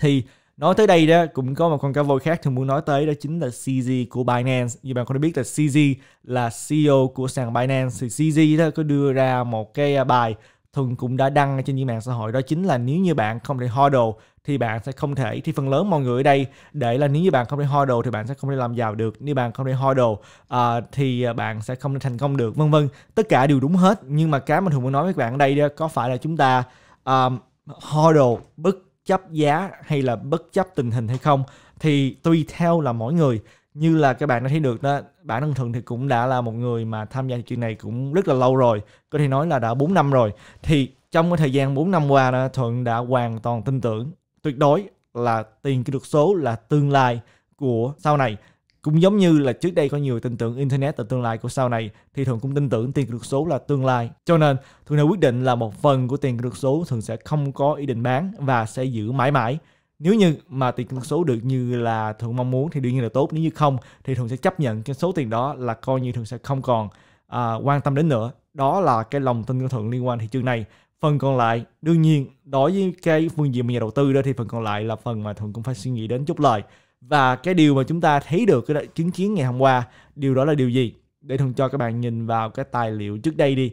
Thì nói tới đây đó cũng có một con cá voi khác thường muốn nói tới, đó chính là CZ của Binance. Như bạn có thể biết là CZ là CEO của sàn Binance, thì CZ đó có đưa ra một cái bài Thuận cũng đã đăng trên những mạng xã hội, đó chính là nếu như bạn không thể hodl thì bạn sẽ không thể, thì phần lớn mọi người ở đây để là nếu như bạn không thể hodl thì bạn sẽ không thể làm giàu được, nếu bạn không thể hodl thì bạn sẽ không thể thành công được, vân vân. Tất cả đều đúng hết, nhưng mà cái mà Thuận muốn nói với các bạn ở đây đó, có phải là chúng ta hodl bất chấp giá hay là bất chấp tình hình hay không, thì tùy theo là mỗi người. Như là các bạn đã thấy được đó, bản thân Thuận thì cũng đã là một người mà tham gia chuyện này cũng rất là lâu rồi, có thể nói là đã 4 năm rồi. Thì trong cái thời gian 4 năm qua đó, Thuận đã hoàn toàn tin tưởng tuyệt đối là tiền kỹ thuật số là tương lai của sau này. Cũng giống như là trước đây có nhiều tin tưởng Internet là tương lai của sau này, thì Thuận cũng tin tưởng tiền kỹ thuật số là tương lai. Cho nên Thuận đã quyết định là một phần của tiền kỹ thuật số Thuận sẽ không có ý định bán và sẽ giữ mãi mãi. Nếu như mà tiền kỹ thuật số được như là Thuận mong muốn thì đương nhiên là tốt. Nếu như không thì Thuận sẽ chấp nhận cái số tiền đó là coi như Thuận sẽ không còn quan tâm đến nữa. Đó là cái lòng tin của Thuận liên quan thị trường này. Phần còn lại đương nhiên đối với cái phương diện nhà đầu tư đó thì phần còn lại là phần mà Thuận cũng phải suy nghĩ đến chốt lời. Và cái điều mà chúng ta thấy được, cái chứng kiến ngày hôm qua, điều đó là điều gì? Để Thuận cho các bạn nhìn vào cái tài liệu trước đây đi.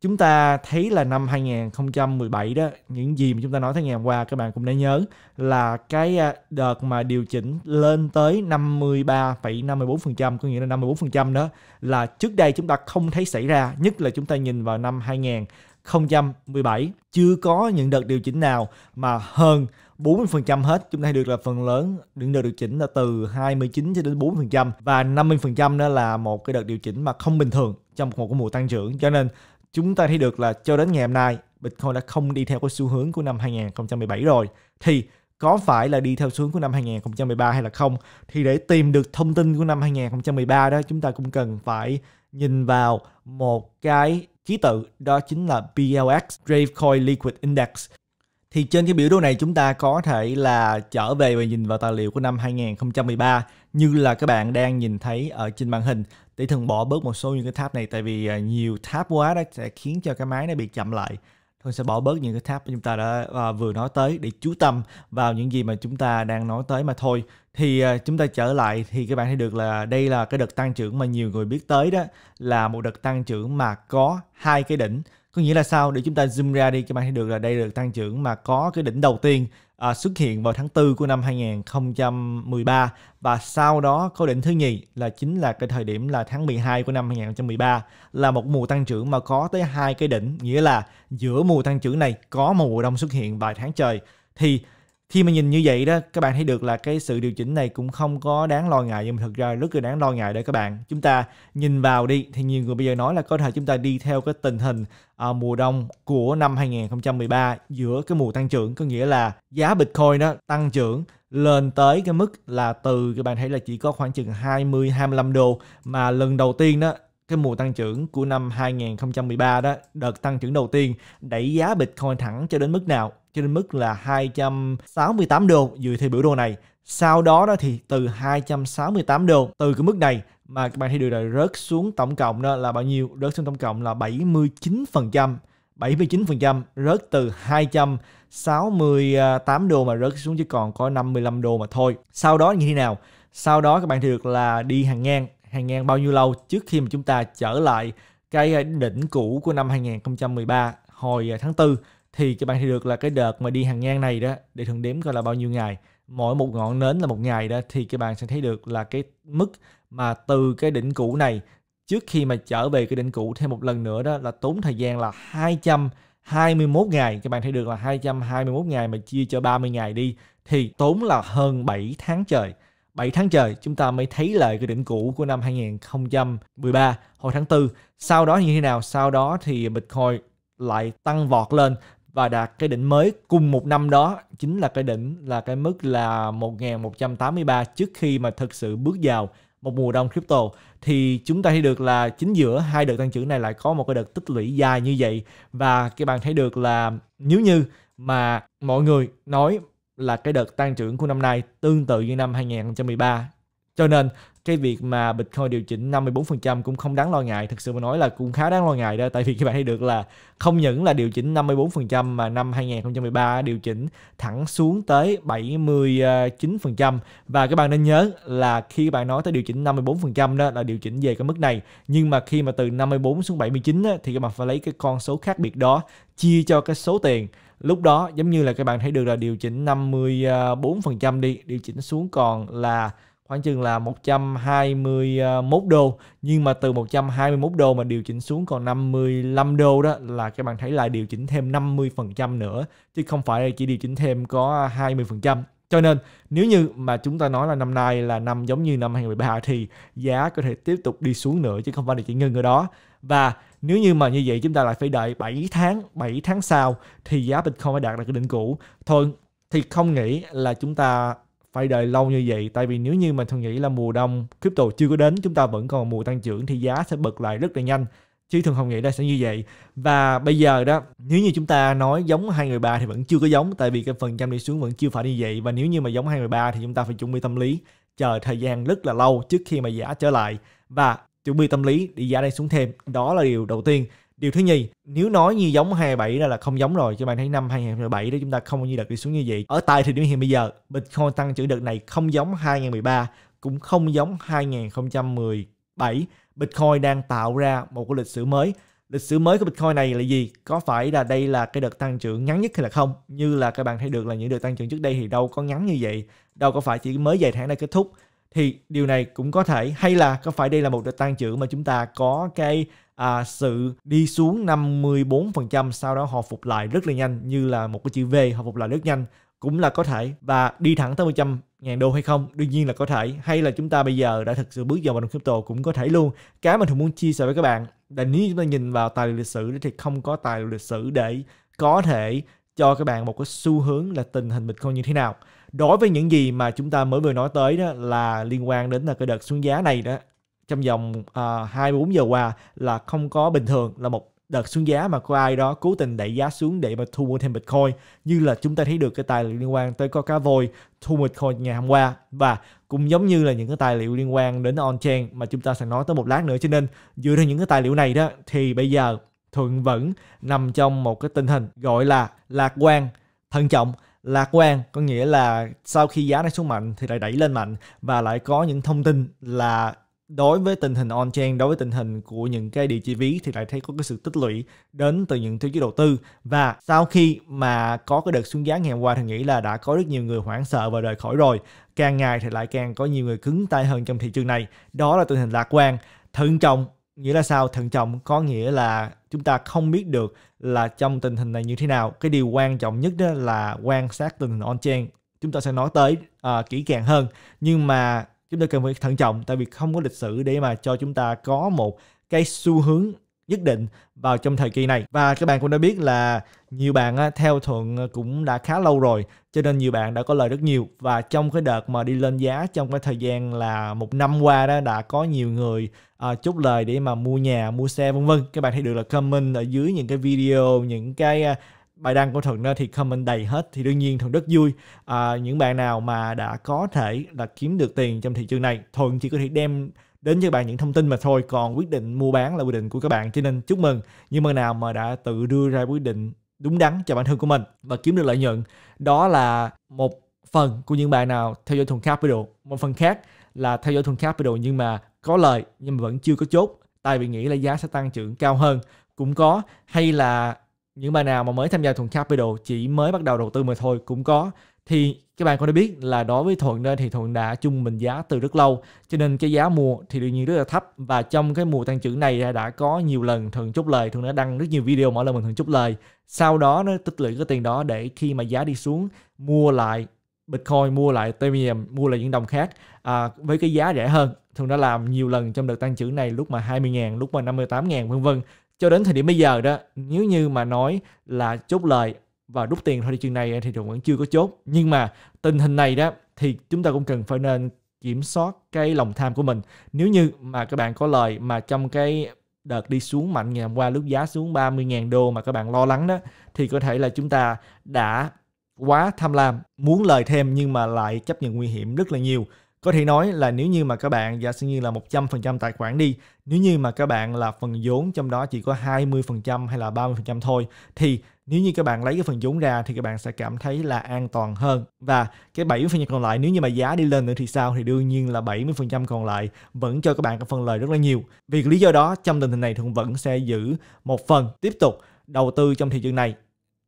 Chúng ta thấy là năm 2017 đó, những gì mà chúng ta nói tới ngày hôm qua các bạn cũng đã nhớ là cái đợt mà điều chỉnh lên tới 53,54%, có nghĩa là 54% đó là trước đây chúng ta không thấy xảy ra, nhất là chúng ta nhìn vào năm 2017 chưa có những đợt điều chỉnh nào mà hơn 40% hết. Chúng ta thấy được là phần lớn những đợt điều chỉnh là từ 29 cho đến 40% và 50% đó là một cái đợt điều chỉnh mà không bình thường trong một cái mùa tăng trưởng. Cho nên chúng ta thấy được là cho đến ngày hôm nay Bitcoin đã không đi theo cái xu hướng của năm 2017 rồi. Thì có phải là đi theo xu hướng của năm 2013 hay là không? Thì để tìm được thông tin của năm 2013 đó, chúng ta cũng cần phải nhìn vào một cái ký tự, đó chính là PLX, Dravecoin Liquid Index. Thì trên cái biểu đồ này chúng ta có thể là trở về và nhìn vào tài liệu của năm 2013 như là các bạn đang nhìn thấy ở trên màn hình. Để Thuận bỏ bớt một số những cái tab này, tại vì nhiều tab quá đó sẽ khiến cho cái máy nó bị chậm lại. Thuận sẽ bỏ bớt những cái tab chúng ta đã vừa nói tới để chú tâm vào những gì mà chúng ta đang nói tới mà thôi. Thì chúng ta trở lại thì các bạn thấy được là đây là cái đợt tăng trưởng mà nhiều người biết tới, đó là một đợt tăng trưởng mà có hai cái đỉnh. Có nghĩa là sao? Để chúng ta zoom ra đi, các bạn thấy được là đây là đợt tăng trưởng mà có cái đỉnh đầu tiên xuất hiện vào tháng 4 của năm 2013 và sau đó có đỉnh thứ nhì là chính là cái thời điểm là tháng 12 của năm 2013, là một mùa tăng trưởng mà có tới hai cái đỉnh, nghĩa là giữa mùa tăng trưởng này có một mùa đông xuất hiện vài tháng trời. Thì khi mà nhìn như vậy đó, các bạn thấy được là cái sự điều chỉnh này cũng không có đáng lo ngại, nhưng mà thực ra rất là đáng lo ngại đấy các bạn. Chúng ta nhìn vào đi, thì nhiều người bây giờ nói là có thể chúng ta đi theo cái tình hình mùa đông của năm 2013 giữa cái mùa tăng trưởng, có nghĩa là giá Bitcoin đó tăng trưởng lên tới cái mức là từ các bạn thấy là chỉ có khoảng chừng 20-25 đô, mà lần đầu tiên đó cái mùa tăng trưởng của năm 2013 đó, đợt tăng trưởng đầu tiên đẩy giá Bitcoin thẳng cho đến mức nào? Cho đến mức là 268 đô dựa theo biểu đồ này. Sau đó đó thì từ 268 đô, từ cái mức này mà các bạn thấy được là rớt xuống tổng cộng đó là bao nhiêu? Rớt xuống tổng cộng là 79%. 79% rớt từ 268 đô mà rớt xuống chỉ còn có 55 đô mà thôi. Sau đó như thế nào? Sau đó các bạn thấy được là đi hàng ngang. Hàng ngang bao nhiêu lâu trước khi mà chúng ta trở lại cái đỉnh cũ của năm 2013 hồi tháng 4? Thì các bạn thấy được là cái đợt mà đi hàng ngang này đó, để Thuận đếm coi là bao nhiêu ngày, mỗi một ngọn nến là một ngày đó, thì các bạn sẽ thấy được là cái mức mà từ cái đỉnh cũ này trước khi mà trở về cái đỉnh cũ thêm một lần nữa đó là tốn thời gian là 221 ngày. Các bạn thấy được là 221 ngày mà chia cho 30 ngày đi thì tốn là hơn 7 tháng trời. 7 tháng trời chúng ta mới thấy lại cái đỉnh cũ của năm 2013 hồi tháng 4. Sau đó như thế nào? Sau đó thì Bitcoin lại tăng vọt lên và đạt cái đỉnh mới cùng một năm, đó chính là cái đỉnh là cái mức là 1183 trước khi mà thực sự bước vào một mùa đông crypto. Thì chúng ta thấy được là chính giữa hai đợt tăng trưởng này lại có một cái đợt tích lũy dài như vậy. Và các bạn thấy được là nếu như mà mọi người nói là cái đợt tăng trưởng của năm nay tương tự như năm 2013, cho nên cái việc mà Bitcoin điều chỉnh 54% cũng không đáng lo ngại. Thực sự mà nói là cũng khá đáng lo ngại đó. Tại vì các bạn thấy được là không những là điều chỉnh 54% mà năm 2013 điều chỉnh thẳng xuống tới 79%. Và các bạn nên nhớ là khi các bạn nói tới điều chỉnh 54% đó là điều chỉnh về cái mức này. Nhưng mà khi mà từ 54 xuống 79 đó, thì các bạn phải lấy cái con số khác biệt đó chia cho cái số tiền. Lúc đó giống như là các bạn thấy được là điều chỉnh 54% đi, điều chỉnh xuống còn là khoảng chừng là 121 đô. Nhưng mà từ 121 đô mà điều chỉnh xuống còn 55 đô đó là các bạn thấy là điều chỉnh thêm 50% nữa. Chứ không phải chỉ điều chỉnh thêm có 20%. Cho nên nếu như mà chúng ta nói là năm nay là năm giống như năm 2013 thì giá có thể tiếp tục đi xuống nữa chứ không phải là chỉ ngưng ở đó. Và nếu như mà như vậy chúng ta lại phải đợi 7 tháng sau thì giá Bitcoin phải đạt được cái đỉnh cũ. Thôi thì không nghĩ là chúng ta phải đợi lâu như vậy. Tại vì nếu như mình thường nghĩ là mùa đông crypto chưa có đến, chúng ta vẫn còn mùa tăng trưởng thì giá sẽ bật lại rất là nhanh. Chứ thường không nghĩ là sẽ như vậy. Và bây giờ đó, nếu như chúng ta nói giống 2013 thì vẫn chưa có giống. Tại vì cái phần trăm đi xuống vẫn chưa phải như vậy. Và nếu như mà giống 2013 thì chúng ta phải chuẩn bị tâm lý, chờ thời gian rất là lâu trước khi mà giá trở lại. Và chuẩn bị tâm lý đi giá đây xuống thêm. Đó là điều đầu tiên. Điều thứ nhì, nếu nói như giống 2017 là không giống rồi. Các bạn thấy năm 2017 đó chúng ta không như đợt đi xuống như vậy. Ở tại thời điểm hiện bây giờ, Bitcoin tăng trưởng đợt này không giống 2013, cũng không giống 2017. Bitcoin đang tạo ra một cái lịch sử mới. Lịch sử mới của Bitcoin này là gì? Có phải là đây là cái đợt tăng trưởng ngắn nhất hay là không? Như là các bạn thấy được là những đợt tăng trưởng trước đây thì đâu có ngắn như vậy. Đâu có phải chỉ mới vài tháng đã kết thúc. Thì điều này cũng có thể. Hay là có phải đây là một đợt tăng trưởng mà chúng ta có cái sự đi xuống 54%, sau đó họ phục lại rất là nhanh, như là một cái chữ V, họ phục lại rất nhanh, cũng là có thể. Và đi thẳng tới 100.000 đô hay không? Đương nhiên là có thể. Hay là chúng ta bây giờ đã thực sự bước vào đồng crypto cũng có thể luôn. Cái mình thường muốn chia sẻ với các bạn là nếu chúng ta nhìn vào tài liệu lịch sử thì không có tài liệu lịch sử để có thể cho các bạn một cái xu hướng là tình hình Bitcoin như thế nào. Đối với những gì mà chúng ta mới vừa nói tới đó là liên quan đến là cái đợt xuống giá này đó, trong vòng 24 giờ qua là không có bình thường, là một đợt xuống giá mà có ai đó cố tình đẩy giá xuống để mà thu mua thêm Bitcoin. Như là chúng ta thấy được cái tài liệu liên quan tới có cá voi thu mua Bitcoin ngày hôm qua, và cũng giống như là những cái tài liệu liên quan đến on-chain mà chúng ta sẽ nói tới một lát nữa. Cho nên dựa theo những cái tài liệu này đó thì bây giờ Thuận vẫn nằm trong một cái tình hình gọi là lạc quan, thận trọng. Lạc quan có nghĩa là sau khi giá nó xuống mạnh thì lại đẩy lên mạnh, và lại có những thông tin là đối với tình hình on-chain, đối với tình hình của những cái địa chỉ ví thì lại thấy có cái sự tích lũy đến từ những tổ chức đầu tư. Và sau khi mà có cái đợt xuống giá ngày hôm qua thì nghĩ là đã có rất nhiều người hoảng sợ và rời khỏi rồi. Càng ngày thì lại càng có nhiều người cứng tay hơn trong thị trường này. Đó là tình hình lạc quan. Thận trọng nghĩa là sao? Thận trọng có nghĩa là chúng ta không biết được là trong tình hình này như thế nào. Cái điều quan trọng nhất đó là quan sát tình hình on-chain. Chúng ta sẽ nói tới kỹ càng hơn. Nhưng mà chúng ta cần phải thận trọng, tại vì không có lịch sử để mà cho chúng ta có một cái xu hướng nhất định vào trong thời kỳ này. Và các bạn cũng đã biết là nhiều bạn theo Thuận cũng đã khá lâu rồi, cho nên nhiều bạn đã có lời rất nhiều. Và trong cái đợt mà đi lên giá trong cái thời gian là một năm qua đó, đã có nhiều người chốt lời để mà mua nhà, mua xe vân vân. Các bạn thấy được là comment ở dưới những cái video, những cái bài đăng của Thuận đó thì comment đầy hết. Thì đương nhiên Thuận rất vui những bạn nào mà đã có thể là kiếm được tiền trong thị trường này. Thuận chỉ có thể đem đến cho các bạn những thông tin mà thôi, còn quyết định mua bán là quyết định của các bạn. Cho nên chúc mừng những bạn nào mà đã tự đưa ra quyết định đúng đắn cho bản thân của mình và kiếm được lợi nhuận. Đó là một phần của những bạn nào theo dõi Thuận Capital. Một phần khác là theo dõi Thuận Capital nhưng mà có lời nhưng mà vẫn chưa có chốt, tại vì nghĩ là giá sẽ tăng trưởng cao hơn cũng có. Hay là những bạn nào mà mới tham gia Thuận Capital, chỉ mới bắt đầu đầu tư mà thôi cũng có. Thì các bạn có thể biết là đối với Thuận đó thì Thuận đã trung bình giá từ rất lâu, cho nên cái giá mua thì đương nhiên rất là thấp. Và trong cái mùa tăng trưởng này đã có nhiều lần Thuận chốt lời, Thuận đã đăng rất nhiều video mỗi lần mình Thuận chốt lời. Sau đó nó tích lũy cái tiền đó để khi mà giá đi xuống mua lại Bitcoin, mua lại Ethereum, mua lại những đồng khác với cái giá rẻ hơn. Thuận đã làm nhiều lần trong đợt tăng trưởng này, lúc mà 20.000, lúc mà 58.000 vân vân. Cho đến thời điểm bây giờ đó, nếu như mà nói là chốt lời và rút tiền thôi thị trường này thì Thuận vẫn chưa có chốt. Nhưng mà tình hình này đó thì chúng ta cũng cần phải nên kiểm soát cái lòng tham của mình. Nếu như mà các bạn có lời mà trong cái đợt đi xuống mạnh ngày hôm qua, lúc giá xuống 30.000 đô mà các bạn lo lắng đó, thì có thể là chúng ta đã quá tham lam, muốn lời thêm nhưng mà lại chấp nhận nguy hiểm rất là nhiều. Có thể nói là nếu như mà các bạn giả sử như là 100% tài khoản đi, nếu như mà các bạn là phần vốn trong đó chỉ có 20% hay là 30% thôi, thì nếu như các bạn lấy cái phần vốn ra thì các bạn sẽ cảm thấy là an toàn hơn. Và cái 70% còn lại nếu như mà giá đi lên nữa thì sao, thì đương nhiên là 70% còn lại vẫn cho các bạn cái phần lời rất là nhiều. Vì lý do đó trong tình hình này thì vẫn sẽ giữ một phần tiếp tục đầu tư trong thị trường này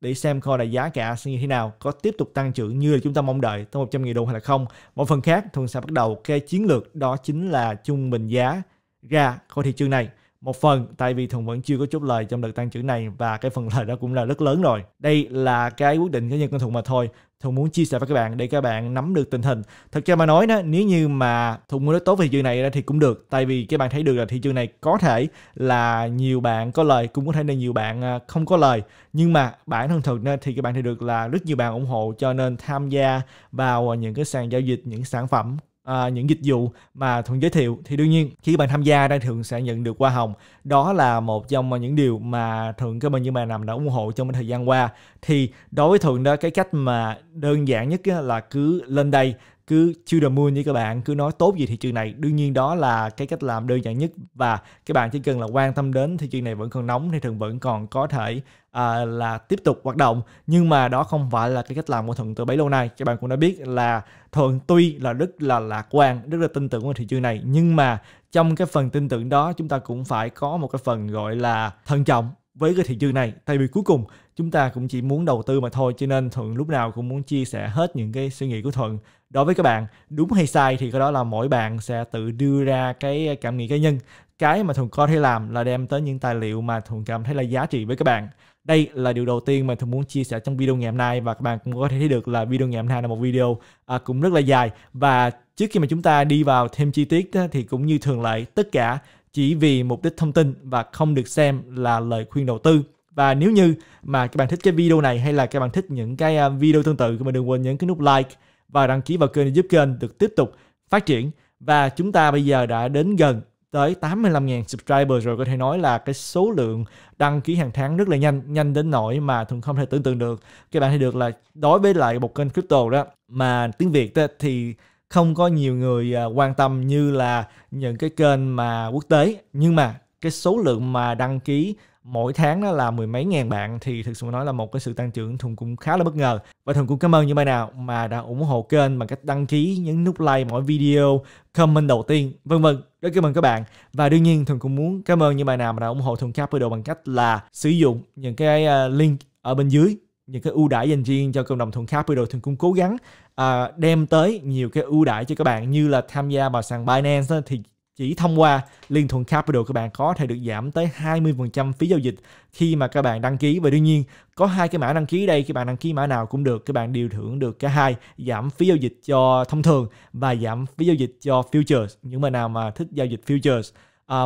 để xem coi là giá cả sẽ như thế nào, có tiếp tục tăng trưởng như là chúng ta mong đợi tới 100.000 đô hay là không. Một phần khác thường sẽ bắt đầu cái chiến lược đó chính là trung bình giá ra khỏi thị trường này. Một phần tại vì thường vẫn chưa có chốt lời trong đợt tăng trưởng này và cái phần lời đó cũng là rất lớn rồi. Đây là cái quyết định cá nhân của Thuận mà thôi. Thuận muốn chia sẻ với các bạn để các bạn nắm được tình hình. Thật ra mà nói đó, nếu như mà Thuận muốn nói tốt về thị trường này thì cũng được. Tại vì các bạn thấy được là thị trường này có thể là nhiều bạn có lời, cũng có thể là nhiều bạn không có lời. Nhưng mà bản thân Thuận thì các bạn thấy được là rất nhiều bạn ủng hộ, cho nên tham gia vào những cái sàn giao dịch, những sản phẩm, những dịch vụ mà Thuận giới thiệu, thì đương nhiên khi bạn tham gia đang thường sẽ nhận được hoa hồng. Đó là một trong những điều mà Thuận cảm ơn những bạn nào đã ủng hộ trong thời gian qua. Thì đối với Thuận đó, cái cách mà đơn giản nhất là cứ lên đây, cứ chill the moon với các bạn, cứ nói tốt về thị trường này. Đương nhiên đó là cái cách làm đơn giản nhất, và các bạn chỉ cần là quan tâm đến thị trường này vẫn còn nóng thì Thuận vẫn còn có thể là tiếp tục hoạt động. Nhưng mà đó không phải là cái cách làm của Thuận từ bấy lâu nay. Các bạn cũng đã biết là Thuận tuy là rất là lạc quan, rất là tin tưởng vào thị trường này, nhưng mà trong cái phần tin tưởng đó chúng ta cũng phải có một cái phần gọi là thận trọng với cái thị trường này. Tại vì cuối cùng chúng ta cũng chỉ muốn đầu tư mà thôi, cho nên Thuận lúc nào cũng muốn chia sẻ hết những cái suy nghĩ của Thuận đối với các bạn. Đúng hay sai thì cái đó là mỗi bạn sẽ tự đưa ra cái cảm nghĩ cá nhân. Cái mà Thuận có thể làm là đem tới những tài liệu mà Thuận cảm thấy là giá trị với các bạn. Đây là điều đầu tiên mà Thuận muốn chia sẻ trong video ngày hôm nay, và các bạn cũng có thể thấy được là video ngày hôm nay là một video cũng rất là dài. Và trước khi mà chúng ta đi vào thêm chi tiết đó, thì cũng như thường lệ, tất cả chỉ vì mục đích thông tin và không được xem là lời khuyên đầu tư. Và nếu như mà các bạn thích cái video này hay là các bạn thích những cái video tương tự, các bạn đừng quên nhấn cái nút like và đăng ký vào kênh để giúp kênh được tiếp tục phát triển. Và chúng ta bây giờ đã đến gần tới 85.000 subscriber rồi, có thể nói là cái số lượng đăng ký hàng tháng rất là nhanh, nhanh đến nỗi mà Thuận không thể tưởng tượng được. Các bạn thấy được là đối với lại một kênh crypto đó mà tiếng Việt thì không có nhiều người quan tâm như là những cái kênh mà quốc tế, nhưng mà cái số lượng mà đăng ký mỗi tháng đó là mười mấy ngàn bạn thì thực sự nói là một cái sự tăng trưởng Thuận cũng khá là bất ngờ. Và Thuận cũng cảm ơn những bạn nào mà đã ủng hộ kênh bằng cách đăng ký, nhấn nút like mỗi video, comment đầu tiên, vân vân. Rất cảm ơn các bạn. Và đương nhiên Thuận cũng muốn cảm ơn những bạn nào mà đã ủng hộ Thuận Capital bằng cách là sử dụng những cái link ở bên dưới, những cái ưu đãi dành riêng cho cộng đồng Thuận Capital. Thuận cũng cố gắng đem tới nhiều cái ưu đãi cho các bạn, như là tham gia vào sàn Binance đó, thì chỉ thông qua link Thuận Capital các bạn có thể được giảm tới 20% phí giao dịch khi mà các bạn đăng ký. Và đương nhiên có hai cái mã đăng ký đây, các bạn đăng ký mã nào cũng được, các bạn đều thưởng được cả hai, giảm phí giao dịch cho thông thường và giảm phí giao dịch cho futures. Những bạn nào mà thích giao dịch futures,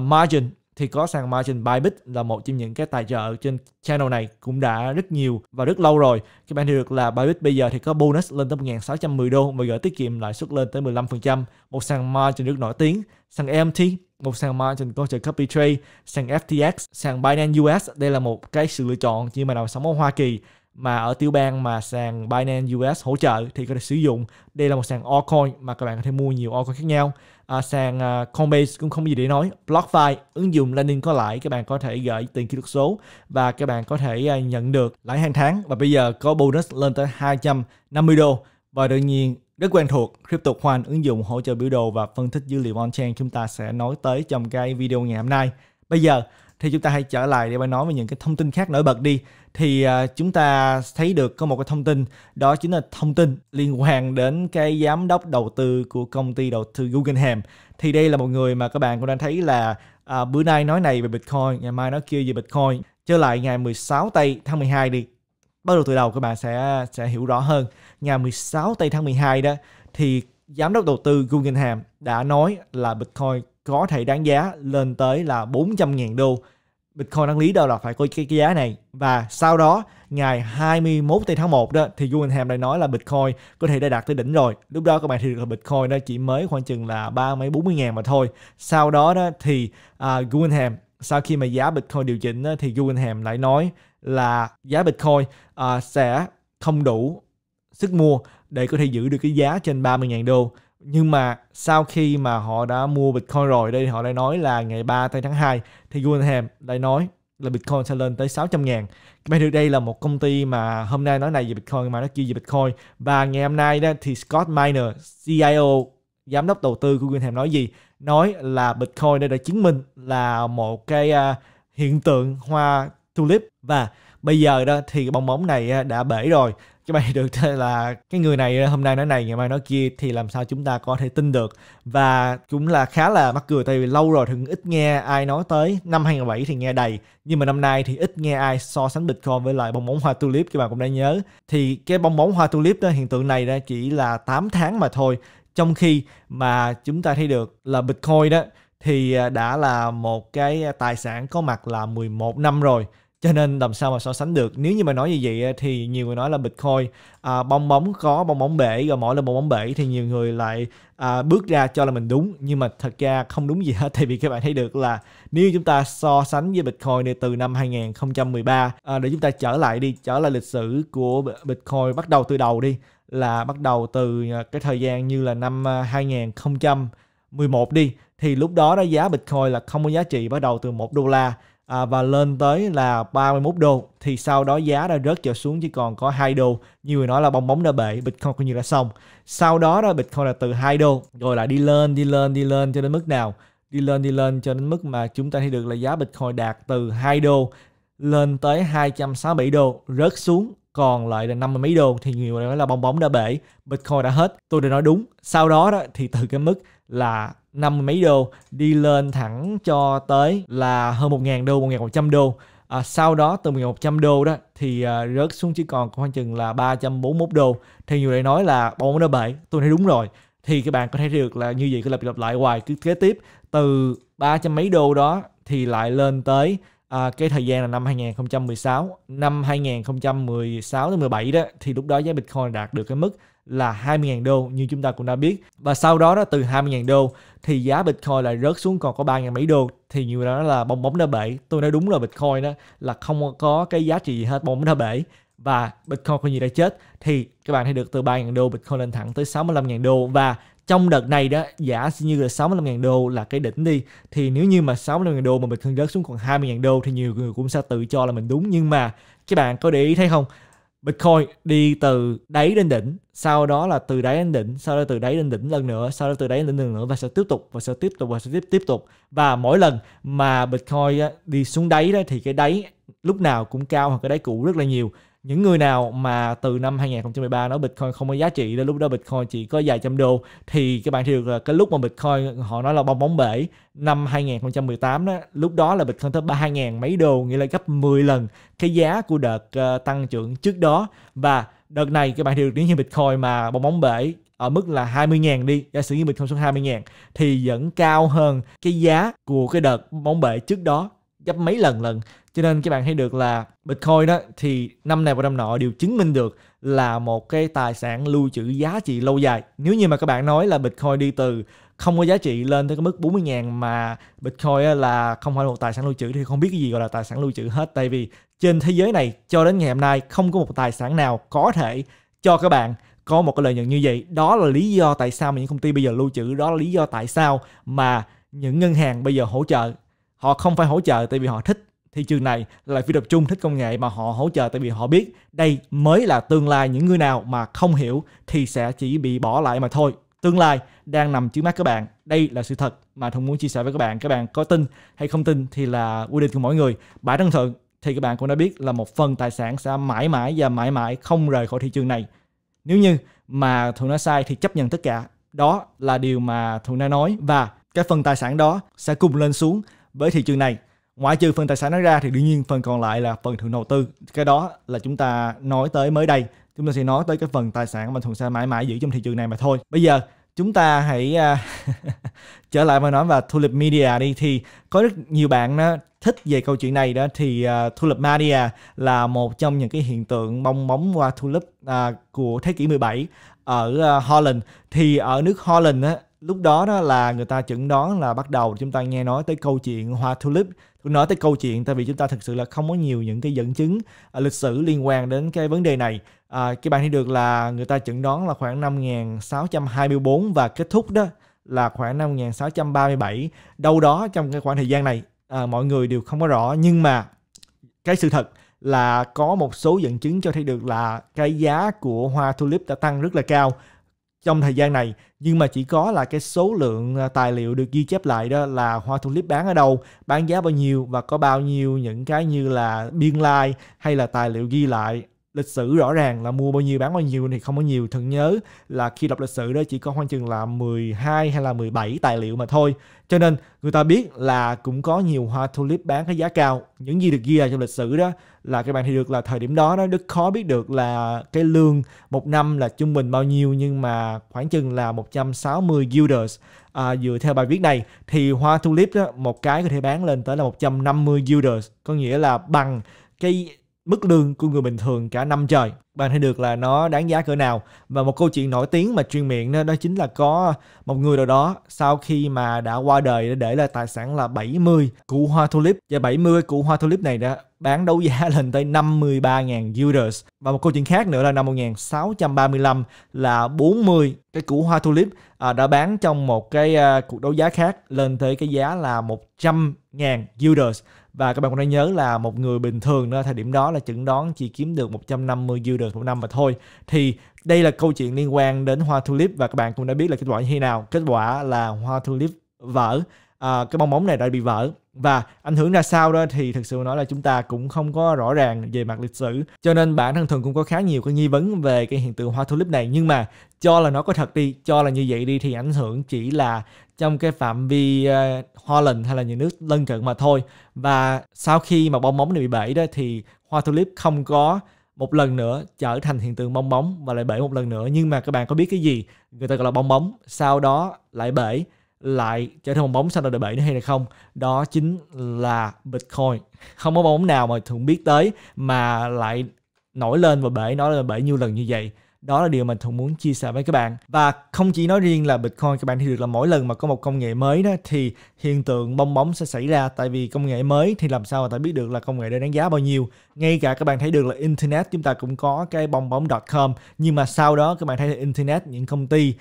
margin thì có sàn margin Bybit là một trong những cái tài trợ trên channel này cũng đã rất nhiều và rất lâu rồi. Các bạn thấy được là Bybit bây giờ thì có bonus lên tới 1.610 đô và gửi tiết kiệm lãi suất lên tới 15%. Một sàn margin rất nổi tiếng, sàn EMT, một sàn margin có trợ copy trade, sàn FTX, sàn Binance US. Đây là một cái sự lựa chọn nhưng mà nào sống ở Hoa Kỳ mà ở tiểu bang mà sàn Binance US hỗ trợ thì có thể sử dụng. Đây là một sàn altcoin mà các bạn có thể mua nhiều altcoin khác nhau. Sàn Coinbase cũng không có gì để nói. BlockFi, ứng dụng lending có lãi, các bạn có thể gửi tiền kỹ thuật số và các bạn có thể nhận được lãi hàng tháng, và bây giờ có bonus lên tới 250 đô. Và đương nhiên rất quen thuộc, CryptoCoin, ứng dụng hỗ trợ biểu đồ và phân tích dữ liệu on-chain chúng ta sẽ nói tới trong cái video ngày hôm nay. Bây giờ thì chúng ta hãy trở lại để mà nói về những cái thông tin khác nổi bật đi. Thì chúng ta thấy được có một cái thông tin, đó chính là thông tin liên quan đến cái giám đốc đầu tư của công ty đầu tư Guggenheim. Thì đây là một người mà các bạn cũng đang thấy là bữa nay nói này về Bitcoin, ngày mai nói kia về Bitcoin. Trở lại ngày 16 tây tháng 12 đi. Bắt đầu từ đầu các bạn sẽ hiểu rõ hơn. Ngày 16 tây tháng 12 đó thì giám đốc đầu tư Guggenheim đã nói là Bitcoin có thể đáng giá lên tới là 400.000 đô. Bitcoin đáng lý đâu là phải có cái giá này. Và sau đó ngày 21 tháng 1 đó thì Guggenheim lại nói là Bitcoin có thể đã đạt tới đỉnh rồi. Lúc đó các bạn thì được là Bitcoin đó chỉ mới khoảng chừng là 30-40 ngàn mà thôi. Sau đó đó thì Guggenheim, sau khi mà giá Bitcoin điều chỉnh đó, thì Guggenheim lại nói là giá Bitcoin sẽ không đủ sức mua để có thể giữ được cái giá trên 30.000 đô. Nhưng mà sau khi mà họ đã mua Bitcoin rồi, đây họ lại nói là ngày 3 tháng 2 thì Guggenheim lại nói là Bitcoin sẽ lên tới 600.000. Bây giờ đây là một công ty mà hôm nay nói này về Bitcoin mà nó kia về Bitcoin. Và ngày hôm nay đó thì Scott Miner, CIO, giám đốc đầu tư của Guggenheim nói gì? Nói là Bitcoin đây đã chứng minh là một cái hiện tượng hoa tulip. Và bây giờ đó thì bong bóng này đã bể rồi. Các bạn được là cái người này hôm nay nói này, ngày mai nói kia thì làm sao chúng ta có thể tin được. Và cũng là khá là mắc cười tại vì lâu rồi thường ít nghe ai nói tới. Năm 2007 thì nghe đầy, nhưng mà năm nay thì ít nghe ai so sánh Bitcoin với lại bong bóng hoa tulip. Các bạn cũng đã nhớ thì cái bong bóng hoa tulip đó, hiện tượng này đó chỉ là 8 tháng mà thôi. Trong khi mà chúng ta thấy được là Bitcoin đó thì đã là một cái tài sản có mặt là 11 năm rồi. Cho nên làm sao mà so sánh được. Nếu như mà nói như vậy thì nhiều người nói là Bitcoin bong bóng có, bong bóng bể. Rồi mỗi lần bong bóng bể thì nhiều người lại bước ra cho là mình đúng. Nhưng mà thật ra không đúng gì hết. Tại vì các bạn thấy được là nếu chúng ta so sánh với Bitcoin thì từ năm 2013, để chúng ta trở lại lịch sử của Bitcoin, bắt đầu từ đầu đi, là bắt đầu từ cái thời gian như là năm 2011 đi. Thì lúc đó đó giá Bitcoin là không có giá trị, bắt đầu từ $1 và lên tới là 31 đô. Thì sau đó giá đã rớt trở xuống chỉ còn có 2 đô. Nhiều người nói là bong bóng đã bể, Bitcoin coi như đã xong. Sau đó đó Bitcoin là từ 2 đô rồi lại đi lên cho đến mức nào? Đi lên cho đến mức mà chúng ta thấy được là giá Bitcoin đạt từ 2 đô lên tới 267 đô, rớt xuống còn lại là 50 mấy đô. Thì nhiều người nói là bong bóng đã bể, Bitcoin đã hết. Tôi đã nói đúng. Sau đó đó thì từ cái mức là 50 mấy đô đi lên thẳng cho tới là hơn 1.000 đô, 1.100 đô. Sau đó từ 1.100 đô đó thì rớt xuống chỉ còn khoảng chừng là 341 đô. Thì nhiều người nói là bong bóng đã bể, tôi thấy đúng rồi. Thì các bạn có thể được là như vậy cứ lặp lại hoài. Cứ kế tiếp từ 300 mấy đô đó thì lại lên tới cái thời gian là năm 2016. Năm 2016 đến 17 đó thì lúc đó giá Bitcoin đạt được cái mức là 20.000 đô như chúng ta cũng đã biết. Và sau đó đó từ 20.000 đô thì giá Bitcoin lại rớt xuống còn có 3.000 mấy đô. Thì nhiều người nói là bong bóng đã bể. Tôi nói đúng là Bitcoin đó là không có cái giá trị gì hết, bong bóng đã bể và Bitcoin coi như đã chết. Thì các bạn thấy được từ 3.000 đô Bitcoin lên thẳng tới 65.000 đô. Và trong đợt này đó giả như là 65.000 đô là cái đỉnh đi. Thì nếu như mà 65.000 đô mà Bitcoin rớt xuống còn 20.000 đô thì nhiều người cũng sẽ tự cho là mình đúng. Nhưng mà các bạn có để ý thấy không? Bitcoin đi từ đáy đến đỉnh, sau đó là từ đáy đến đỉnh, sau đó từ đáy đến đỉnh lần nữa, sau đó từ đáy đến đỉnh lần nữa, và sẽ tiếp tục và sẽ tiếp tục và sẽ tiếp tục. Và mỗi lần mà Bitcoin đi xuống đáy đó thì cái đáy lúc nào cũng cao hơn cái đáy cũ rất là nhiều. Những người nào mà từ năm 2013 nói Bitcoin không có giá trị, đến lúc đó Bitcoin chỉ có vài trăm đô, thì các bạn thấy được là cái lúc mà Bitcoin họ nói là bong bóng bể năm 2018 đó, lúc đó là Bitcoin tới 3.000 mấy đô, nghĩa là gấp 10 lần cái giá của đợt tăng trưởng trước đó. Và đợt này các bạn thấy được nếu như Bitcoin mà bong bóng bể ở mức là 20.000 đi, giả sử như Bitcoin xuống 20.000 thì vẫn cao hơn cái giá của cái đợt bóng bể trước đó gấp mấy lần. Cho nên các bạn thấy được là Bitcoin đó thì năm này và năm nọ đều chứng minh được là một cái tài sản lưu trữ giá trị lâu dài. Nếu như mà các bạn nói là Bitcoin đi từ không có giá trị lên tới cái mức 40.000 mà Bitcoin là không phải một tài sản lưu trữ thì không biết cái gì gọi là tài sản lưu trữ hết. Tại vì trên thế giới này cho đến ngày hôm nay không có một tài sản nào có thể cho các bạn có một cái lợi nhuận như vậy. Đó là lý do tại sao mà những công ty bây giờ lưu trữ, đó là lý do tại sao mà những ngân hàng bây giờ hỗ trợ. Họ không phải hỗ trợ tại vì họ thích thị trường này, là phi tập trung thích công nghệ, mà họ hỗ trợ tại vì họ biết đây mới là tương lai. Những người nào mà không hiểu thì sẽ chỉ bị bỏ lại mà thôi. Tương lai đang nằm trước mắt các bạn. Đây là sự thật mà Thông muốn chia sẻ với các bạn. Các bạn có tin hay không tin thì là quy định của mỗi người. Bãi Đăng Thượng thì các bạn cũng đã biết là một phần tài sản sẽ mãi mãi không rời khỏi thị trường này. Nếu như mà Thượng nói sai thì chấp nhận tất cả. Đó là điều mà Thượng đã nói. Và cái phần tài sản đó sẽ cùng lên xuống với thị trường này. Ngoại trừ phần tài sản nói ra thì đương nhiên phần còn lại là phần Thượng đầu tư. Cái đó là chúng ta nói tới mới đây. Chúng ta sẽ nói tới cái phần tài sản mà Thượng sẽ mãi mãi giữ trong thị trường này mà thôi. Bây giờ chúng ta hãy trở lại và nói về Tulip Media đi. Thì có rất nhiều bạn đó thích về câu chuyện này đó. Thì Tulip Media là một trong những cái hiện tượng bong bóng qua tulip của thế kỷ 17 ở Holland. Thì ở nước Holland á, lúc đó đó là người ta chẩn đoán là bắt đầu chúng ta nghe nói tới câu chuyện hoa tulip. Tôi nói tới câu chuyện tại vì chúng ta thực sự là không có nhiều những cái dẫn chứng lịch sử liên quan đến cái vấn đề này. Cái bạn thấy được là người ta chẩn đoán là khoảng 5.624 và kết thúc đó là khoảng 5.637. Đâu đó trong cái khoảng thời gian này mọi người đều không có rõ, nhưng mà cái sự thật là có một số dẫn chứng cho thấy được là cái giá của hoa tulip đã tăng rất là cao trong thời gian này, nhưng mà chỉ có là cái số lượng tài liệu được ghi chép lại đó là hoa tulip bán ở đâu, bán giá bao nhiêu và có bao nhiêu những cái như là biên lai hay là tài liệu ghi lại lịch sử rõ ràng là mua bao nhiêu bán bao nhiêu thì không có nhiều. Thường nhớ là khi đọc lịch sử đó chỉ có khoảng chừng là 12 hay là 17 tài liệu mà thôi, cho nên người ta biết là cũng có nhiều hoa tulip bán cái giá cao. Những gì được ghi lại trong lịch sử đó là các bạn thấy được là thời điểm đó rất khó biết được là cái lương một năm là trung bình bao nhiêu, nhưng mà khoảng chừng là 160 guilders. Dựa theo bài viết này thì hoa tulip đó một cái có thể bán lên tới là 150 guilders, có nghĩa là bằng cái mức lương của người bình thường cả năm trời. Bạn thấy được là nó đáng giá cỡ nào. Và một câu chuyện nổi tiếng mà truyền miệng đó chính là có một người nào đó sau khi mà đã qua đời để lại tài sản là 70 củ hoa tulip, và 70 củ hoa tulip này đã bán đấu giá lên tới 53.000 guilders. Và một câu chuyện khác nữa là năm 1635 là 40 cái củ hoa tulip đã bán trong một cái cuộc đấu giá khác lên tới cái giá là 100.000 guilders. Và các bạn cũng đã nhớ là một người bình thường đó, thời điểm đó là chẩn đoán chỉ kiếm được 150 guilders một năm mà thôi. Thì đây là câu chuyện liên quan đến hoa tulip và các bạn cũng đã biết là kết quả như thế nào. Kết quả là hoa tulip vỡ, cái bong bóng này đã bị vỡ. Và ảnh hưởng ra sao đó thì thực sự nói là chúng ta cũng không có rõ ràng về mặt lịch sử, cho nên bản thân Thường cũng có khá nhiều cái nghi vấn về cái hiện tượng hoa tulip này. Nhưng mà cho là nó có thật đi, cho là như vậy đi, thì ảnh hưởng chỉ là trong cái phạm vi Hoa Lệnh hay là những nước lân cận mà thôi. Và sau khi mà bong bóng này bị bể đó thì hoa tulip không có một lần nữa trở thành hiện tượng bong bóng và lại bể một lần nữa. Nhưng mà các bạn có biết cái gì người ta gọi là bong bóng sau đó lại bể, lại trở thành bong bóng sau đó lại bể nữa hay là không? Đó chính là Bitcoin. Không có bong bóng nào mà Thường biết tới mà lại nổi lên và bể, nó là bể nhiều lần như vậy. Đó là điều mình Thường muốn chia sẻ với các bạn. Và không chỉ nói riêng là Bitcoin, các bạn thì được là mỗi lần mà có một công nghệ mới đó thì hiện tượng bong bóng sẽ xảy ra. Tại vì công nghệ mới thì làm sao mà ta biết được là công nghệ đó đáng giá bao nhiêu. Ngay cả các bạn thấy được là Internet chúng ta cũng có cái bong bóng.com, nhưng mà sau đó các bạn thấy là Internet, những công ty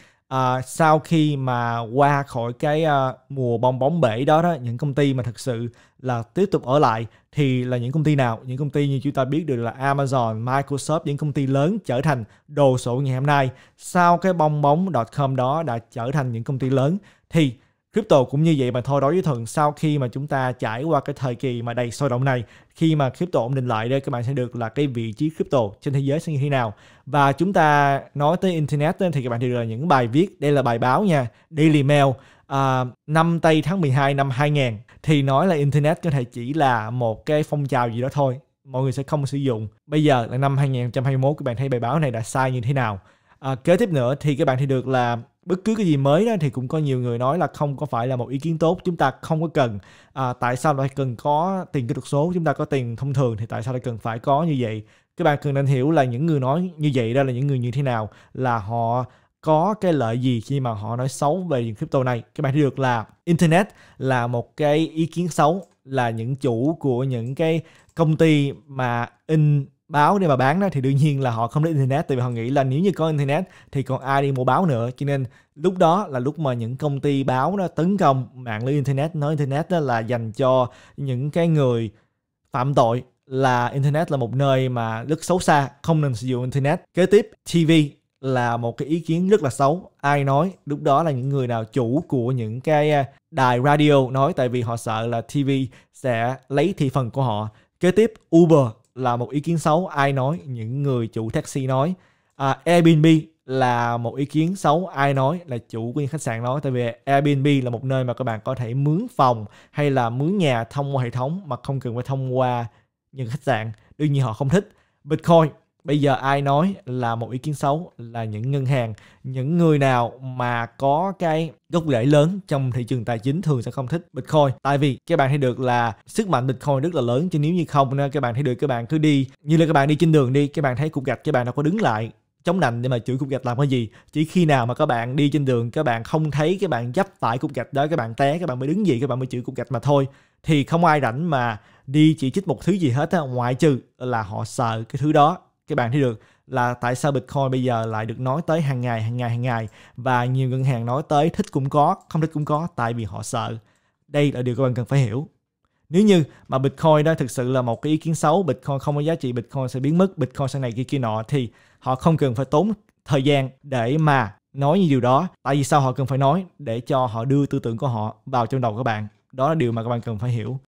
sau khi mà qua khỏi cái mùa bong bóng bể đó, những công ty mà thật sự là tiếp tục ở lại thì là những công ty nào? Những công ty như chúng ta biết được là Amazon, Microsoft, những công ty lớn trở thành đồ sộ ngày hôm nay. Sau cái bong bóng.com đó đã trở thành những công ty lớn thì crypto cũng như vậy mà thôi. Đối với Thuận, sau khi mà chúng ta trải qua cái thời kỳ mà đầy sôi động này, khi mà crypto ổn định lại đây, các bạn sẽ được là cái vị trí crypto trên thế giới sẽ như thế nào. Và chúng ta nói tới Internet thì các bạn thấy được là những bài viết, đây là bài báo nha, Daily Mail, năm tây tháng 12 năm 2000 thì nói là Internet có thể chỉ là một cái phong trào gì đó thôi, mọi người sẽ không sử dụng. Bây giờ là năm 2021, các bạn thấy bài báo này đã sai như thế nào. Kế tiếp nữa thì các bạn thấy được là bất cứ cái gì mới đó thì cũng có nhiều người nói là không có phải là một ý kiến tốt, chúng ta không có cần. Tại sao lại cần có tiền kỹ thuật số, chúng ta có tiền thông thường thì tại sao lại cần phải có như vậy. Các bạn cần nên hiểu là những người nói như vậy đó là những người như thế nào, là họ có cái lợi gì khi mà họ nói xấu về crypto này. Các bạn thấy được là Internet là một cái ý kiến xấu, là những chủ của những cái công ty mà in báo để mà bán đó thì đương nhiên là họ không đến Internet, tại vì họ nghĩ là nếu như có Internet thì còn ai đi mua báo nữa. Cho nên lúc đó là lúc mà những công ty báo đó tấn công mạng lưới Internet, nói Internet đó là dành cho những cái người phạm tội, là Internet là một nơi mà rất xấu xa, không nên sử dụng Internet. Kế tiếp, TV là một cái ý kiến rất là xấu. Ai nói? Lúc đó là những người nào chủ của những cái đài radio nói, tại vì họ sợ là TV sẽ lấy thị phần của họ. Kế tiếp, Uber là một ý kiến xấu. Ai nói? Những người chủ taxi nói. Airbnb là một ý kiến xấu. Ai nói? Là chủ của những khách sạn nói. Tại vì Airbnb là một nơi mà các bạn có thể mướn phòng hay là mướn nhà thông qua hệ thống mà không cần phải thông qua những khách sạn. Đương nhiên họ không thích. Bitcoin bây giờ ai nói là một ý kiến xấu? Là những ngân hàng, những người nào mà có cái gốc rễ lớn trong thị trường tài chính thường sẽ không thích Bitcoin. Tại vì các bạn thấy được là sức mạnh Bitcoin rất là lớn, chứ nếu như không các bạn thấy được, các bạn cứ đi như là các bạn đi trên đường đi, các bạn thấy cục gạch các bạn đâu có đứng lại chống nạnh để mà chửi cục gạch làm cái gì. Chỉ khi nào mà các bạn đi trên đường các bạn không thấy, các bạn dấp phải cục gạch đó, các bạn té, các bạn mới đứng dậy, các bạn mới chửi cục gạch mà thôi. Thì không ai rảnh mà đi chỉ trích một thứ gì hết, ngoại trừ là họ sợ cái thứ đó. Các bạn thấy được là tại sao Bitcoin bây giờ lại được nói tới hàng ngày và nhiều ngân hàng nói tới thích cũng có, không thích cũng có tại vì họ sợ. Đây là điều các bạn cần phải hiểu. Nếu như mà Bitcoin đó thực sự là một cái ý kiến xấu, Bitcoin không có giá trị, Bitcoin sẽ biến mất, Bitcoin sau này kia nọ thì họ không cần phải tốn thời gian để mà nói như điều đó. Tại vì sao họ cần phải nói? Để cho họ đưa tư tưởng của họ vào trong đầu các bạn. Đó là điều mà các bạn cần phải hiểu.